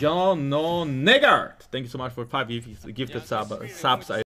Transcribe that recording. John No Nigger. Thank you so much for 5 gifted subs.